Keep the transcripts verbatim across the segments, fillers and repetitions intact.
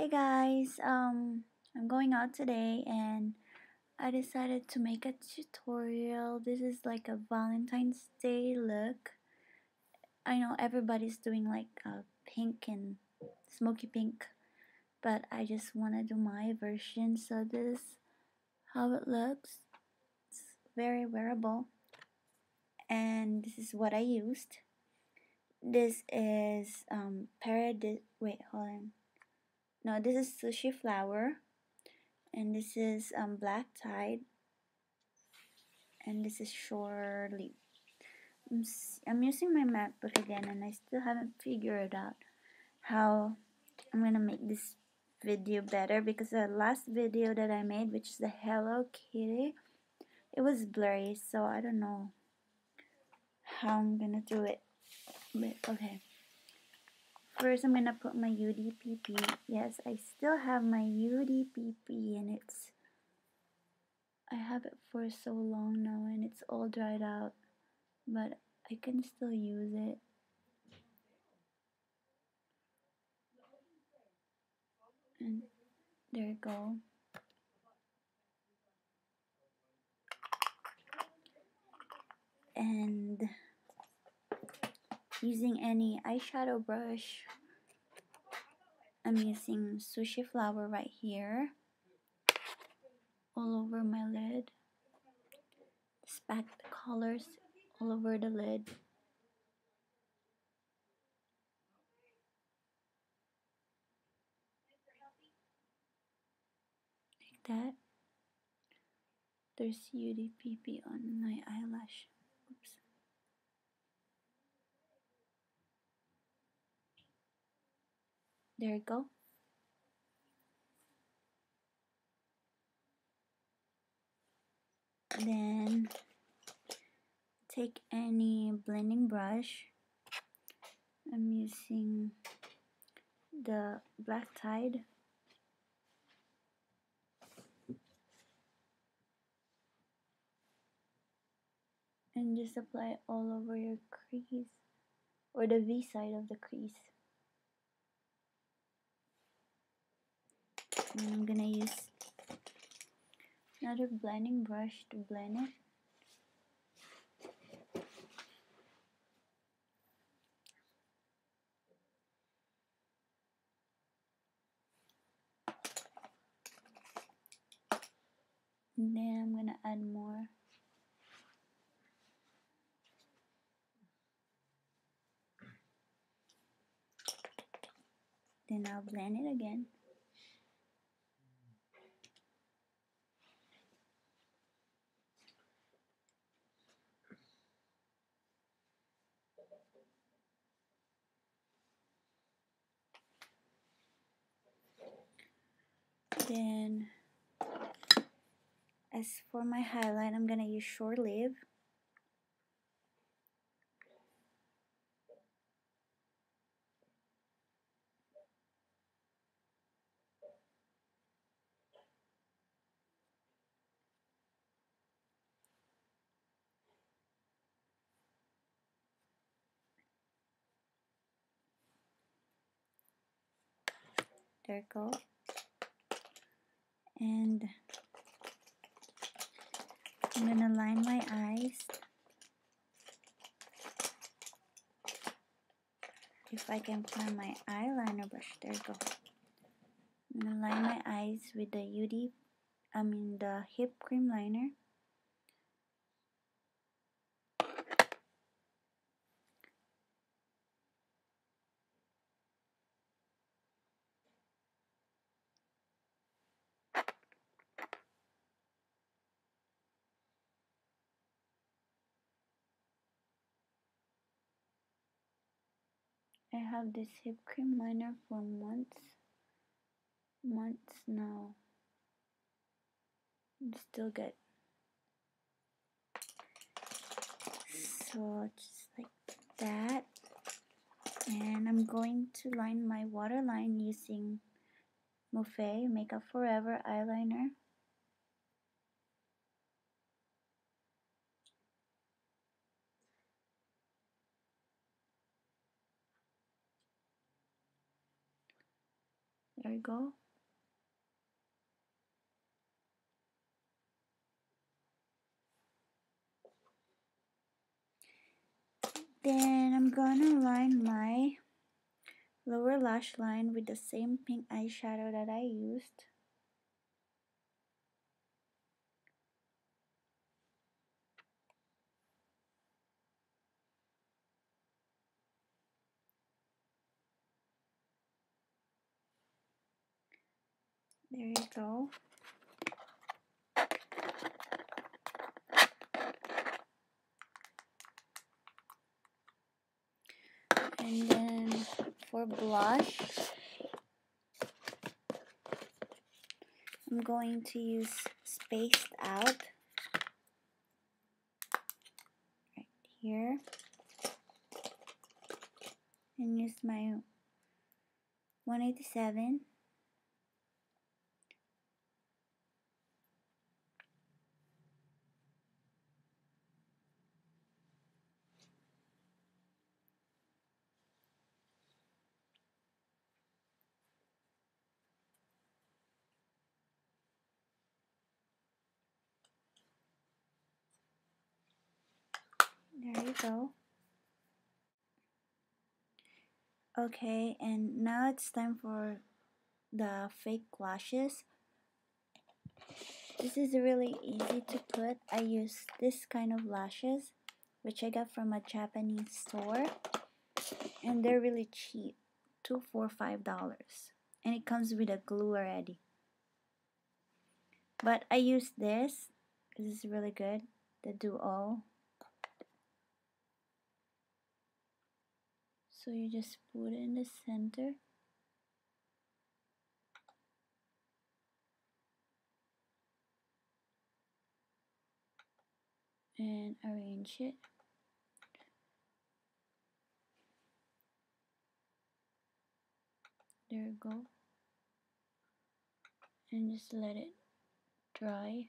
Hey guys, um, I'm going out today and I decided to make a tutorial. This is like a Valentine's Day look. I know everybody's doing like a pink and smoky pink, but I just want to do my version. So this is how it looks. It's very wearable. And this is what I used. This is um, Paradise, wait, hold on. No, this is Sushi Flower, and this is um, Black Tide, and this is Shore Leave. I'm, I'm using my MacBook again, and I still haven't figured out how I'm gonna make this video better, because the last video that I made, which is the Hello Kitty, it was blurry, so I don't know how I'm gonna do it, but okay. First, I'm gonna put my U D P P. Yes, I still have my U D P P, and it's I have it for so long now, and it's all dried out, but I can still use it. And there you go. And using any eyeshadow brush, I'm using Sushi Flower right here, all over my lid. Spack the colors all over the lid. Like that. There's U D P P on my eyelash. Oops. There you go. Then take any blending brush. I'm using the Black Tide. And just apply it all over your crease, or the V side of the crease. And I'm gonna use another blending brush to blend it. And then I'm gonna add more. Then I'll blend it again. Then, as for my highlight, I'm gonna use Shore Leave. There it goes. And I'm gonna line my eyes. If I can find my eyeliner brush, there you go. I'm gonna line my eyes with the U D, I mean the Hip Cream Liner. I have this Hip Cream Liner for months, months now. It's still good. So just like that. And I'm going to line my waterline using MUFÉ Makeup Forever eyeliner. I go. Then I'm gonna line my lower lash line with the same pink eyeshadow that I used. There you go. And then for blush, I'm going to use Spaced Out right here and use my one eighty-seven. There you go. Okay, and now it's time for the fake lashes. This is really easy to put. I use this kind of lashes, which I got from a Japanese store, and they're really cheap, two, four, five dollars, and it comes with a glue already. But I use this. This is really good. The Duo. So you just put it in the center. And arrange it. There you go. And just let it dry.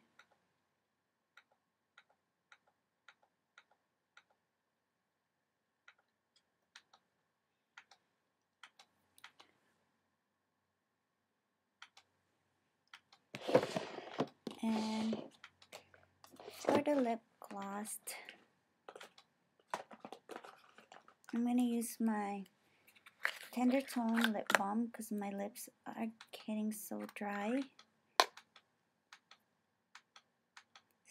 And for the lip gloss, I'm going to use my Tender Tone lip balm because my lips are getting so dry.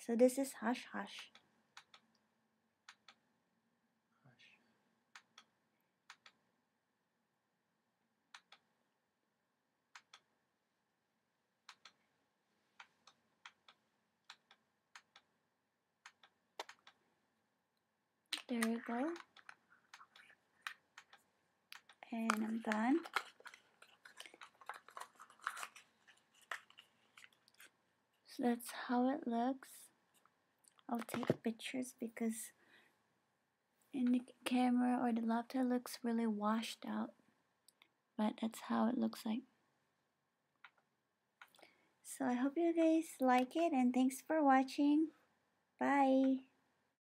So this is Hush Hush. There you go, and I'm done. So that's how it looks. I'll take pictures because in the camera or the laptop looks really washed out, but that's how it looks like. So I hope you guys like it, and thanks for watching. Bye.